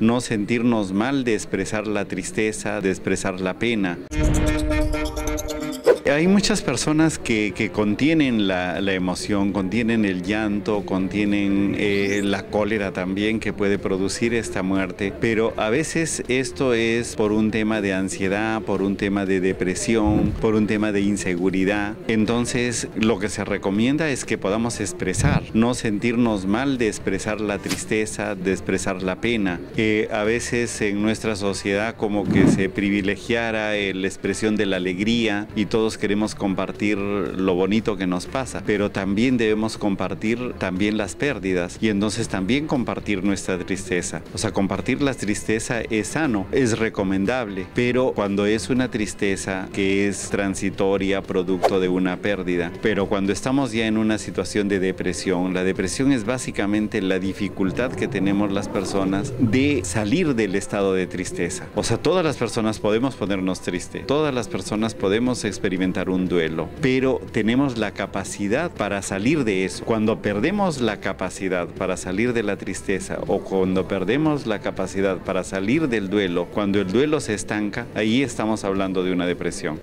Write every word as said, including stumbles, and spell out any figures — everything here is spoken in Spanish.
no sentirnos mal de expresar la tristeza, de expresar la pena. Hay muchas personas que, que contienen la, la emoción, contienen el llanto, contienen eh, la cólera también que puede producir esta muerte, pero a veces esto es por un tema de ansiedad, por un tema de depresión, por un tema de inseguridad. Entonces lo que se recomienda es que podamos expresar, no sentirnos mal de expresar la tristeza, de expresar la pena. Eh, a veces en nuestra sociedad como que se privilegiara eh, la expresión de la alegría y todos queremos compartir lo bonito que nos pasa, pero también debemos compartir también las pérdidas y entonces también compartir nuestra tristeza. O sea, compartir la tristeza es sano, es recomendable, pero cuando es una tristeza que es transitoria, producto de una pérdida, pero cuando estamos ya en una situación de depresión, la depresión es básicamente la dificultad que tenemos las personas de salir del estado de tristeza. O sea, todas las personas podemos ponernos tristes, todas las personas podemos experimentar un duelo, pero tenemos la capacidad para salir de eso. Cuando perdemos la capacidad para salir de la tristeza o cuando perdemos la capacidad para salir del duelo, cuando el duelo se estanca, ahí estamos hablando de una depresión.